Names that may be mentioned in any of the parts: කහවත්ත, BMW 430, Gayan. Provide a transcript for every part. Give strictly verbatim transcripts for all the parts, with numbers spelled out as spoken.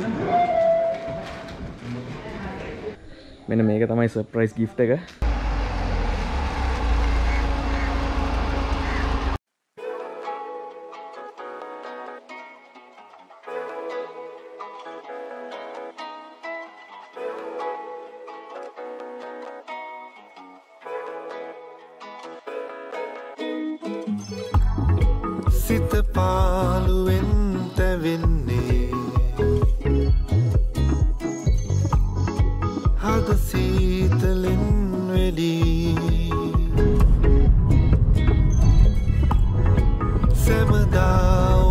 I මේක තමයි surprise gift එක. සිත පාළුවෙන් තැවෙන්නේ හද සීතලෙන් වෙඩි සමදා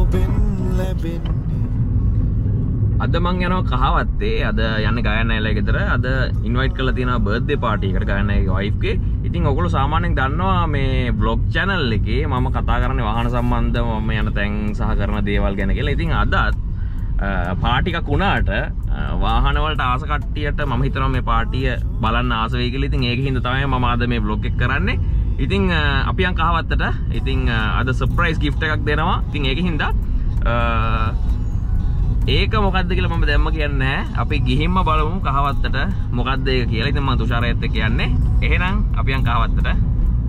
ඔබෙන් ලැබෙන්නේ. අද මං යනවා කහවත්තේ. අද යන්නේ ගායනා නෑලා ගෙදර. අද ඉන්වයිට් කරලා තියෙනවා බර්ත්ඩේ පාටි එකකට ගායනාගේ වයිෆ්ගේ. ඉතින් ඔයගොල්ලෝ සාමාන්‍යයෙන් දන්නවා මේ බ්ලොග් channel එකේ මම කතා කරන්නේ වාහන සම්බන්ධව මම යන තැන් සහ කරන දේවල් ගැන කියලා. ඉතින් අදත් පාටි එකක් වුණාට වාහන වලට ආස කට්ටියට මම හිතනවා මේ පාටිය බලන්න ආස වෙයි කියලා. ඉතින් ඒකෙන් හින්දා තමයි මම අද මේ බ්ලොග් එක කරන්නේ. ඉතින් අපි යන් කහවත්තට. ඉතින් අද surprise gift එකක් දෙනවා. ඉතින් ඒකෙන් හින්දා ඒක මොකද්ද කියලා මම දැම්ම කියන්නේ නැහැ. අපි ගිහින්ම බලමු කහවත්තට මොකද්ද ඒක කියලා. ඉතින් මම තුෂාරයත් එක්ක යන්නේ. එහෙනම් අපි යන් කහවත්තට.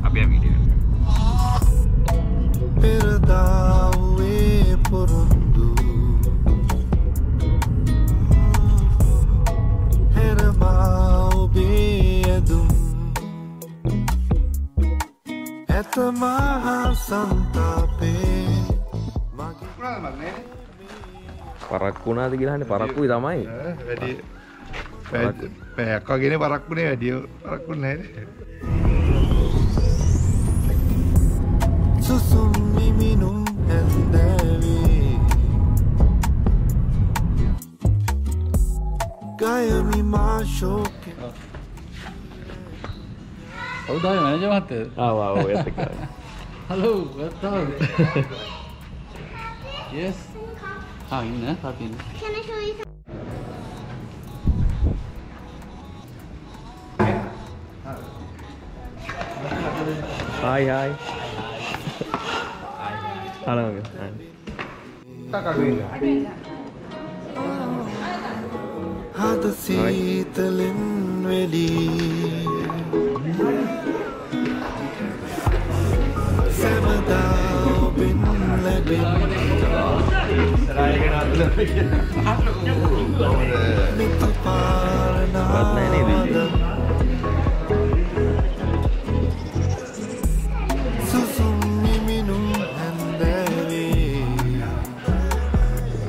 අපි යන් වීඩියෝ එකට. පෙරදාවේ පොරොන්දු හරබාව බියදුම් එතමහා සන්තාපේ මගේ ප්‍රාමනේ පරක්කුණාද කියලා අහන්නේ. පරක්කුයි තමයි. වැඩි පැයක් වගේනේ පරක්කුනේ. වැඩි පරක්කුනේ නැහැ. සුසුම් මිමිනුම් හන්දවි ගයමි මාෂෝක. හවුදා මැනේජර් මහත්තයා. ආ වා ඔය එක්ක. හලෝ වත්තෝ. Yes. Oh, you know, can I show you something? Hi, hi. Hello. Hi.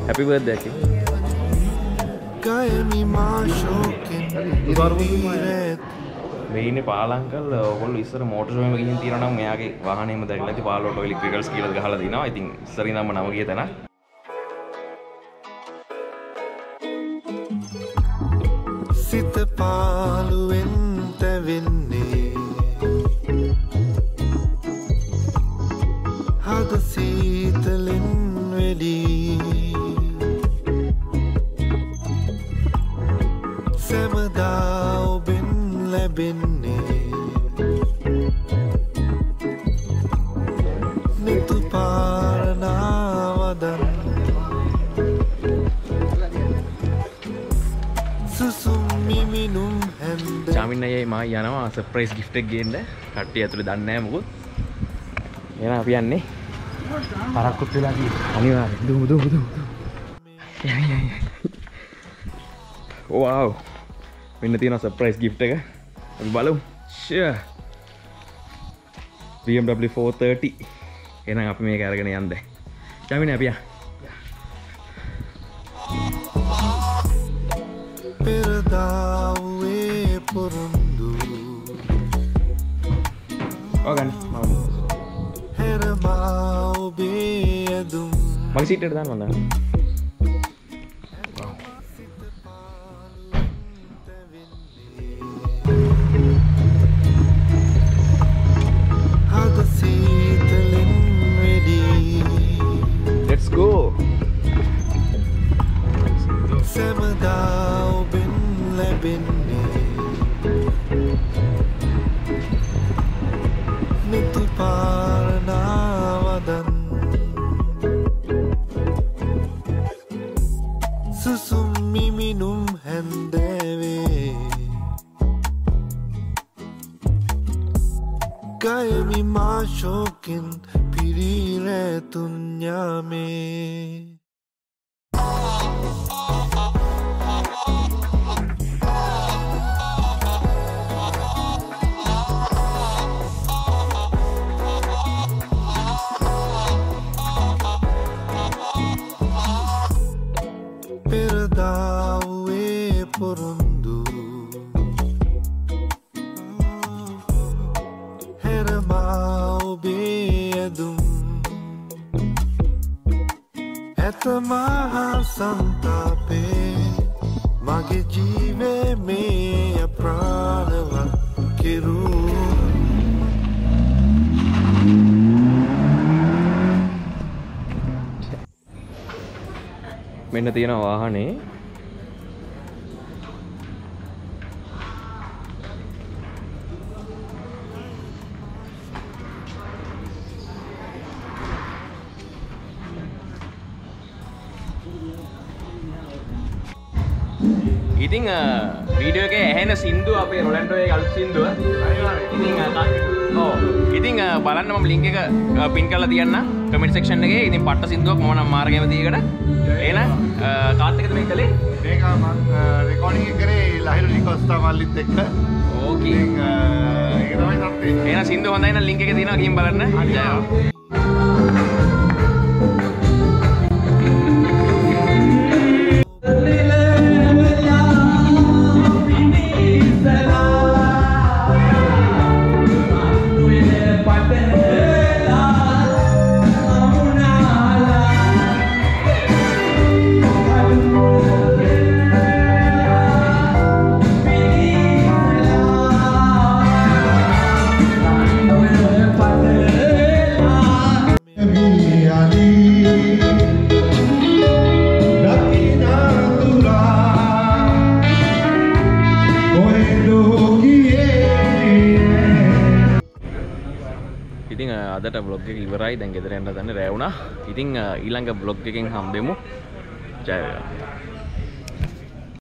Happy birthday. Very Nepal uncle, all is a motor in Tiranam, Yaki, Vahanim, the Lati Palo, electrical skill, the Haladina, I think Sarina Manavagetana. සිත පාළුවෙන් තැවෙන්නේ හද සීතලෙන් වෙඩි සමදා ඔබෙන් ලැබෙන්නේ නිතු පාරණවදන් සුසුම් Chaminay ma yana surprise gift again there. Happy at the Danam wood. Yana Vianney Paracutilla. Do do do. Wow, Minatina surprise gift again. Baloo, sure. B M W four thirty. Yana up make Araganiande. Chaminapia. Organ, Mom. Seated than one. Wow. Let's go. Parnavadan Susum minimum handeve kaimi mashokin pirire tunyame. Piradawe porundu Hermao beedum Etamaha santape Mage jive me a pranava kiru. මෙන්න තියෙන වාහනේ ඉතින් video එකේ ඇහෙන සින්දුව අපේ රොලන්ඩෝ එකේ අලුත් සින්දුව ඉතින් ඔව් ඉතින් බලන්න මම ලින්ක් එක පින් කරලා තියන්න කමෙන්ට් සෙක්ෂන් එකේ ඉතින් පට්ට සින්දුවක් මොනවා නම් මාර්ගයම දීකට එහෙනම් කාත් එකද මේ කලේ මේක මම රෙකෝඩින් එක කරේ ලහිරු නිකොස්තා මල්ලිත් එක්ක ඕකේ ඉතින් ඒක තමයි තත්ත්වය එහෙනම් සින්දුව හොඳයි නම් ලින්ක් එකේ තියෙනවා ගිහින් බලන්න. ඉතින් අදට vlog එක ඉවරයි. දැන් ගෙදර යන්න දන්නේ රෑ වුණා. ඉතින් ඊළඟ vlog එකෙන් හම්බෙමු. ජය වේවා.